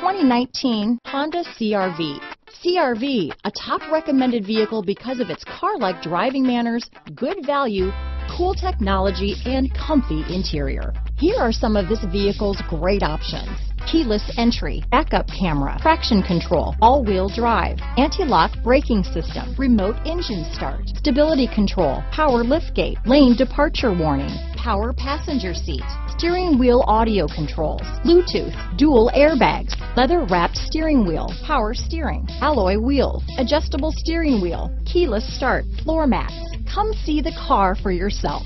2019 Honda CR-V. CR-V, a top recommended vehicle because of its car-like driving manners, good value, cool technology, and comfy interior. Here are some of this vehicle's great options: keyless entry, backup camera, traction control, all-wheel drive, anti-lock braking system, remote engine start, stability control, power liftgate, lane departure warning, power passenger seat, steering wheel audio controls, Bluetooth, dual airbags, leather-wrapped steering wheel, power steering, alloy wheels, adjustable steering wheel, keyless start, floor mats. Come see the car for yourself.